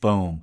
Boom.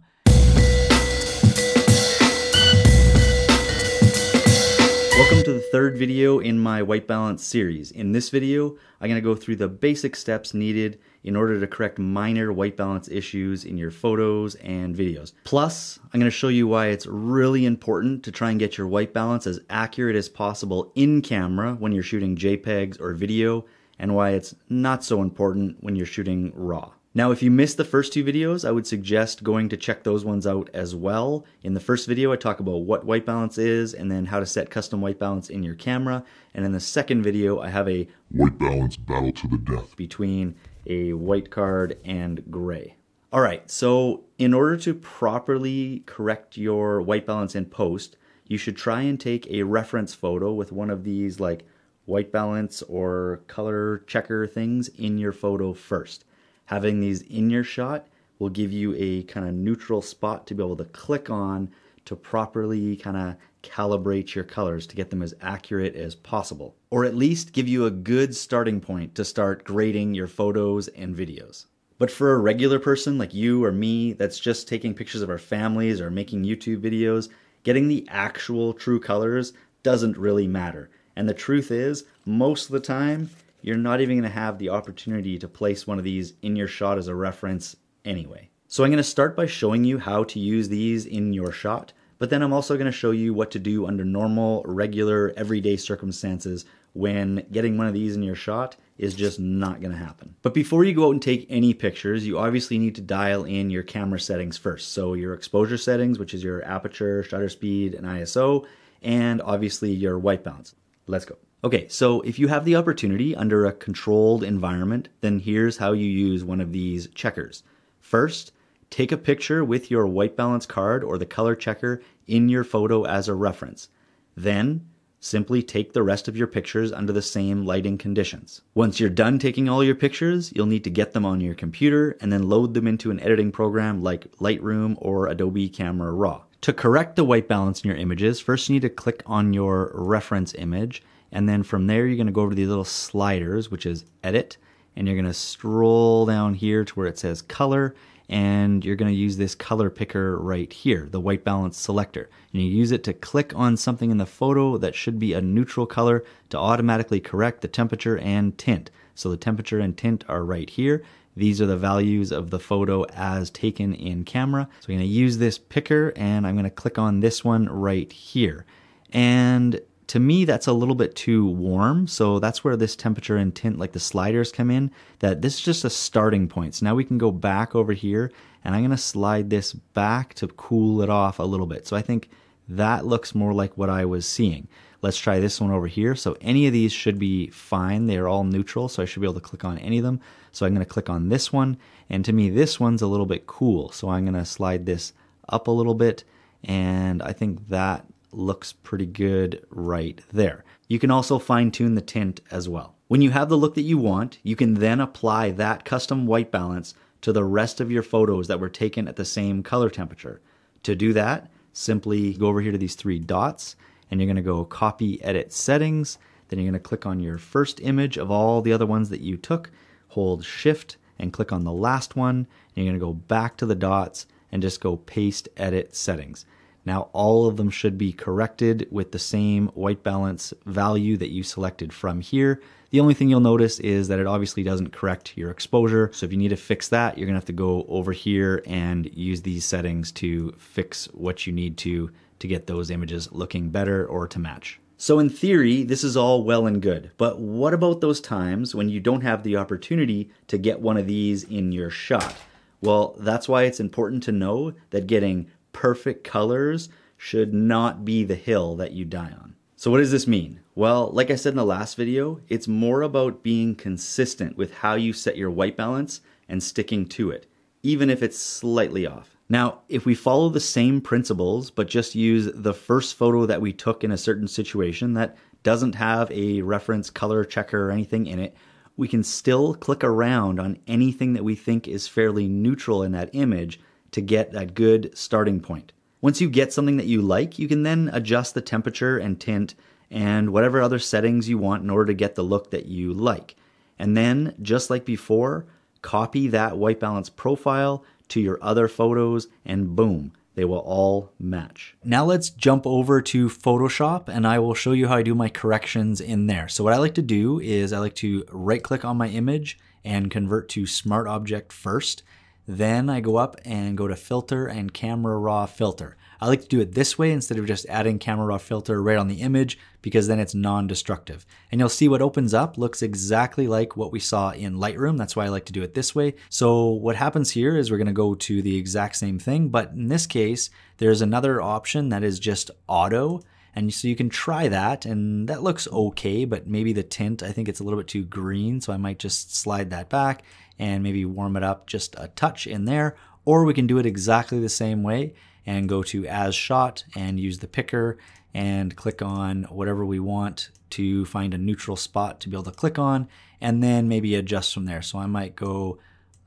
Welcome to the third video in my white balance series. In this video, I'm going to go through the basic steps needed in order to correct minor white balance issues in your photos and videos. Plus, I'm going to show you why it's really important to try and get your white balance as accurate as possible in camera when you're shooting JPEGs or video, and why it's not so important when you're shooting RAW. Now, if you missed the first two videos, I would suggest going to check those ones out as well. In the first video, I talk about what white balance is and then how to set custom white balance in your camera. And in the second video, I have a white balance battle to the death between a white card and gray. All right, so in order to properly correct your white balance in post, you should try and take a reference photo with one of these like white balance or color checker things in your photo first. Having these in your shot will give you a kind of neutral spot to be able to click on to properly kind of calibrate your colors to get them as accurate as possible, or at least give you a good starting point to start grading your photos and videos. But for a regular person like you or me that's just taking pictures of our families or making YouTube videos, getting the actual true colors doesn't really matter. And the truth is, most of the time, you're not even going to have the opportunity to place one of these in your shot as a reference anyway. So I'm going to start by showing you how to use these in your shot, but then I'm also going to show you what to do under normal, regular, everyday circumstances when getting one of these in your shot is just not going to happen. But before you go out and take any pictures, you obviously need to dial in your camera settings first. So your exposure settings, which is your aperture, shutter speed, and ISO, and obviously your white balance. Let's go. Okay, so if you have the opportunity under a controlled environment, then here's how you use one of these checkers. First, take a picture with your white balance card or the color checker in your photo as a reference. Then, simply take the rest of your pictures under the same lighting conditions. Once you're done taking all your pictures, you'll need to get them on your computer and then load them into an editing program like Lightroom or Adobe Camera Raw. To correct the white balance in your images, first you need to click on your reference image. And then from there, you're going to go over to these little sliders, which is edit, and you're going to scroll down here to where it says color, and you're going to use this color picker right here, the white balance selector. And you use it to click on something in the photo that should be a neutral color to automatically correct the temperature and tint. So the temperature and tint are right here. These are the values of the photo as taken in camera. So I'm going to use this picker, and I'm going to click on this one right here. And to me, that's a little bit too warm, so that's where this temperature and tint, like the sliders, come in, that this is just a starting point. So now we can go back over here, and I'm going to slide this back to cool it off a little bit. So I think that looks more like what I was seeing. Let's try this one over here. So any of these should be fine. They're all neutral, so I should be able to click on any of them. So I'm going to click on this one, and to me, this one's a little bit cool. So I'm going to slide this up a little bit, and I think that looks pretty good right there. You can also fine-tune the tint as well. When you have the look that you want, you can then apply that custom white balance to the rest of your photos that were taken at the same color temperature. To do that, simply go over here to these three dots, and you're going to go copy edit settings, then you're going to click on your first image of all the other ones that you took, hold shift and click on the last one, and you're going to go back to the dots and just go paste edit settings. Now all of them should be corrected with the same white balance value that you selected from here. The only thing you'll notice is that it obviously doesn't correct your exposure. So if you need to fix that, you're gonna have to go over here and use these settings to fix what you need to get those images looking better or to match. So in theory, this is all well and good, but what about those times when you don't have the opportunity to get one of these in your shot? Well, that's why it's important to know that getting perfect colors should not be the hill that you die on. So what does this mean? Well, like I said in the last video, it's more about being consistent with how you set your white balance and sticking to it, even if it's slightly off. Now, if we follow the same principles, but just use the first photo that we took in a certain situation that doesn't have a reference color checker or anything in it, we can still click around on anything that we think is fairly neutral in that image to get that good starting point. Once you get something that you like, you can then adjust the temperature and tint and whatever other settings you want in order to get the look that you like. And then, just like before, copy that white balance profile to your other photos, and boom, they will all match. Now let's jump over to Photoshop and I will show you how I do my corrections in there. So what I like to do is I like to right click on my image and convert to Smart Object first. Then I go up and go to Filter and Camera Raw Filter. I like to do it this way instead of just adding Camera Raw Filter right on the image, because then it's non-destructive. And you'll see what opens up looks exactly like what we saw in Lightroom. That's why I like to do it this way. So what happens here is we're gonna go to the exact same thing, but in this case, there's another option that is just auto. And so you can try that, and that looks okay, but maybe the tint, I think it's a little bit too green, so I might just slide that back and maybe warm it up just a touch in there. Or we can do it exactly the same way and go to As Shot and use the picker and click on whatever we want to find a neutral spot to be able to click on, and then maybe adjust from there. So I might go,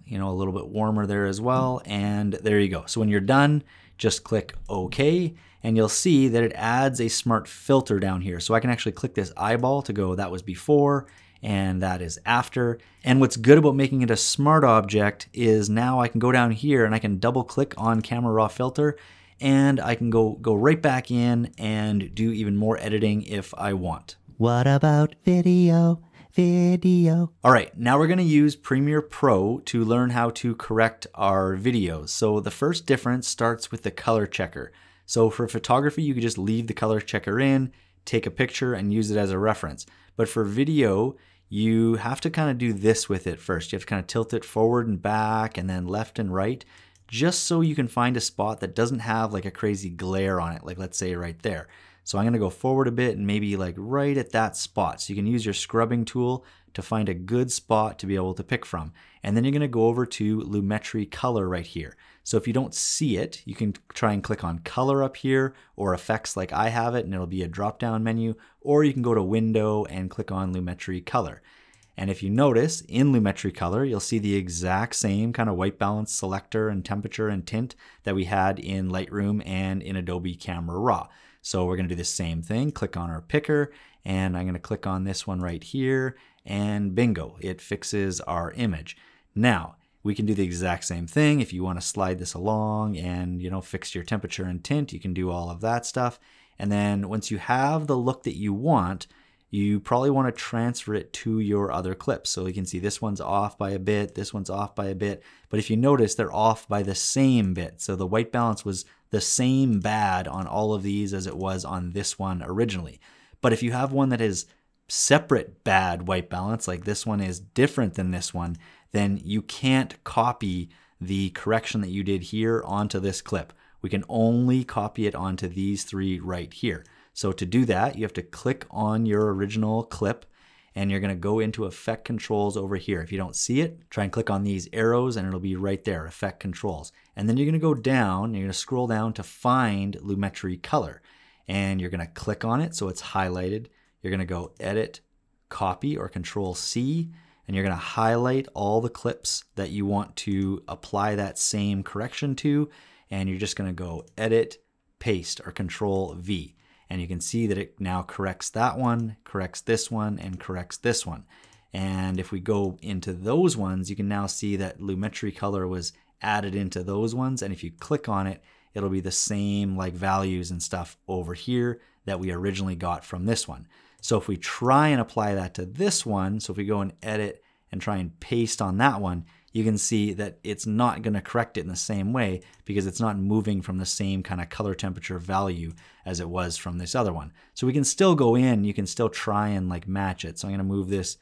you know, a little bit warmer there as well, and there you go. So when you're done, just click OK, and you'll see that it adds a smart filter down here. So I can actually click this eyeball to go, that was before, and that is after. And what's good about making it a smart object is now I can go down here and I can double click on Camera Raw Filter, and I can go right back in and do even more editing if I want. What about video? Video. All right, now we're going to use Premiere Pro to learn how to correct our videos. So the first difference starts with the color checker. So for photography, you could just leave the color checker in, take a picture and use it as a reference. But for video, you have to kind of do this with it first. You have to kind of tilt it forward and back and then left and right, just so you can find a spot that doesn't have like a crazy glare on it, like let's say right there. So I'm gonna go forward a bit and maybe like right at that spot. So you can use your scrubbing tool to find a good spot to be able to pick from. And then you're gonna go over to Lumetri Color right here. So if you don't see it, you can try and click on Color up here or Effects like I have it, and it'll be a drop-down menu, or you can go to Window and click on Lumetri Color. And if you notice, in Lumetri Color, you'll see the exact same kind of white balance selector and temperature and tint that we had in Lightroom and in Adobe Camera Raw. So we're gonna do the same thing, click on our picker, and I'm gonna click on this one right here, and bingo, it fixes our image. Now, we can do the exact same thing. If you wanna slide this along and, you know, fix your temperature and tint, you can do all of that stuff. And then once you have the look that you want, you probably wanna transfer it to your other clips. So you can see this one's off by a bit, this one's off by a bit, but if you notice, they're off by the same bit. So the white balance was the same bad on all of these as it was on this one originally. But if you have one that is separate bad white balance, like this one is different than this one, then you can't copy the correction that you did here onto this clip. We can only copy it onto these three right here. So to do that, you have to click on your original clip and you're gonna go into Effect Controls over here. If you don't see it, try and click on these arrows and it'll be right there, Effect Controls. And then you're gonna go down, you're gonna scroll down to find Lumetri Color. And you're gonna click on it so it's highlighted. You're gonna go Edit, Copy, or Control C, and you're gonna highlight all the clips that you want to apply that same correction to. And you're just gonna go Edit, Paste, or Control V. And you can see that it now corrects that one, corrects this one, and corrects this one. And if we go into those ones, you can now see that Lumetri Color was added into those ones. And if you click on it, it'll be the same like values and stuff over here that we originally got from this one. So if we try and apply that to this one, so if we go and edit and try and paste on that one, you can see that it's not gonna correct it in the same way because it's not moving from the same kind of color temperature value as it was from this other one. So we can still go in, you can still try and like match it. So I'm gonna move this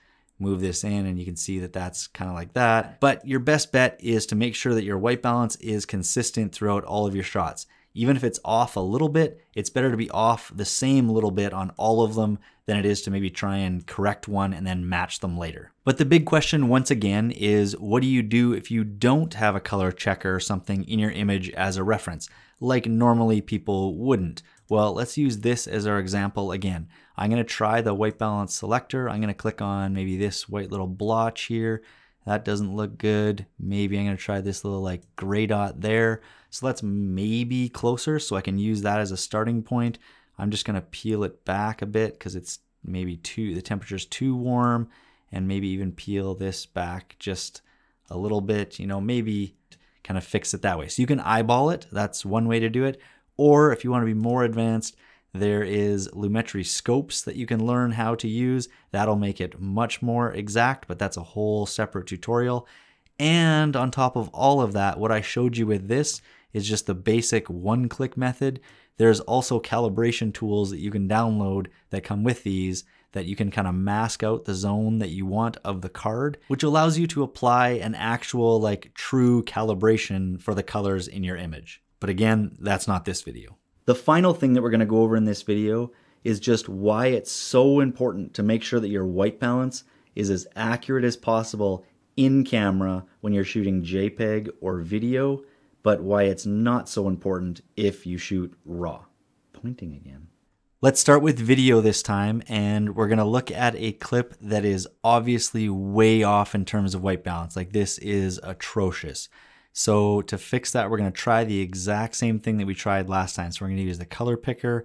in, and you can see that that's kind of like that. But your best bet is to make sure that your white balance is consistent throughout all of your shots. Even if it's off a little bit, it's better to be off the same little bit on all of them than it is to maybe try and correct one and then match them later. But the big question once again is, what do you do if you don't have a color checker or something in your image as a reference, like normally people wouldn't? Well, let's use this as our example again. I'm gonna try the white balance selector. I'm gonna click on maybe this white little blotch here. That doesn't look good. Maybe I'm gonna try this little like gray dot there. So that's maybe closer, so I can use that as a starting point. I'm just gonna peel it back a bit because it's maybe the temperature's too warm, and maybe even peel this back just a little bit. You know, maybe kind of fix it that way. So you can eyeball it. That's one way to do it. Or if you want to be more advanced, there is Lumetri scopes that you can learn how to use. That'll make it much more exact, but that's a whole separate tutorial. And on top of all of that, what I showed you with this is just the basic one-click method. There's also calibration tools that you can download that come with these that you can kind of mask out the zone that you want of the card, which allows you to apply an actual like true calibration for the colors in your image. But again, that's not this video. The final thing that we're going to go over in this video is just why it's so important to make sure that your white balance is as accurate as possible in camera when you're shooting JPEG or video, but why it's not so important if you shoot RAW. Pointing again. Let's start with video this time, and we're going to look at a clip that is obviously way off in terms of white balance. Like, this is atrocious. So to fix that, we're going to try the exact same thing that we tried last time. So we're going to use the color picker.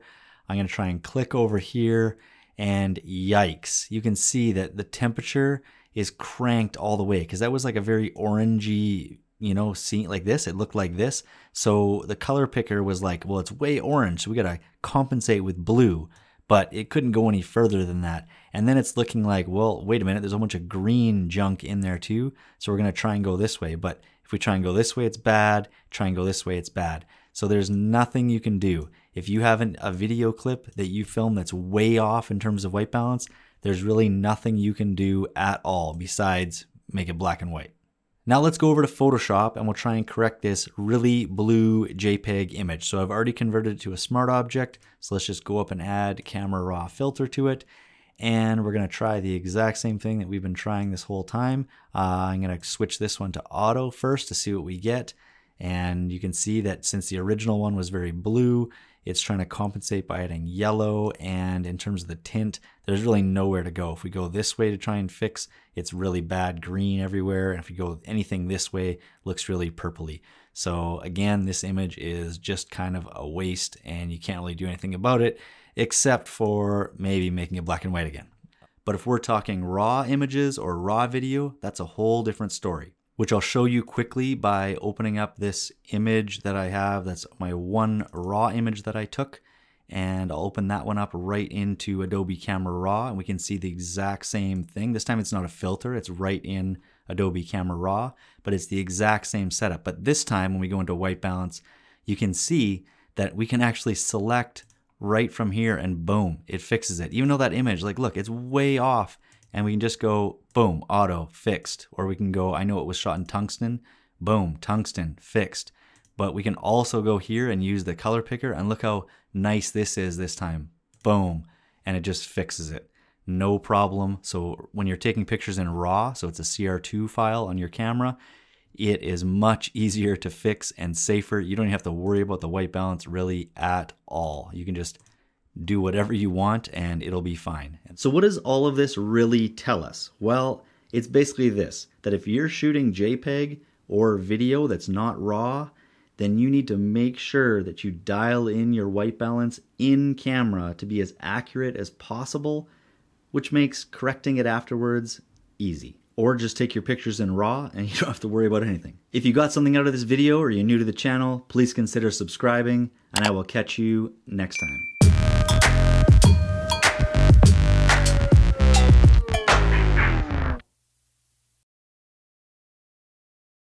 I'm going to try and click over here, and yikes. You can see that the temperature is cranked all the way because that was like a very orangey, you know, scene like this. It looked like this. So the color picker was like, well, it's way orange, so we got to compensate with blue, but it couldn't go any further than that. And then it's looking like, well, wait a minute, there's a bunch of green junk in there too. So we're going to try and go this way, but if we try and go this way, it's bad. Try and go this way, it's bad. So there's nothing you can do. If you have a video clip that you film that's way off in terms of white balance, there's really nothing you can do at all besides make it black and white. Now let's go over to Photoshop and we'll try and correct this really blue JPEG image. So I've already converted it to a smart object. So let's just go up and add Camera Raw filter to it. And we're going to try the exact same thing that we've been trying this whole time. I'm going to switch this one to auto first to see what we get. And you can see that since the original one was very blue, it's trying to compensate by adding yellow. And in terms of the tint, there's really nowhere to go. If we go this way to try and fix, it's really bad green everywhere. And if you go anything this way, it looks really purpley. So again, this image is just kind of a waste and you can't really do anything about it, except for maybe making it black and white again. But if we're talking raw images or raw video, that's a whole different story, which I'll show you quickly by opening up this image that I have. That's my one raw image that I took. And I'll open that one up right into Adobe Camera Raw, and we can see the exact same thing. This time it's not a filter, it's right in Adobe Camera Raw, but it's the exact same setup. But this time when we go into white balance, you can see that we can actually select right from here and boom, it fixes it. Even though that image, like, look, it's way off, and we can just go boom, auto, fixed. Or we can go, I know it was shot in tungsten, boom, tungsten, fixed. But we can also go here and use the color picker and look how nice this is this time, boom. And it just fixes it, no problem. So when you're taking pictures in RAW, so it's a CR2 file on your camera, it is much easier to fix and safer. You don't even have to worry about the white balance really at all. You can just do whatever you want and it'll be fine. So what does all of this really tell us? Well, it's basically this, that if you're shooting JPEG or video that's not RAW, then you need to make sure that you dial in your white balance in camera to be as accurate as possible, which makes correcting it afterwards easy. Or just take your pictures in RAW and you don't have to worry about anything. If you got something out of this video or you're new to the channel, please consider subscribing, and I will catch you next time.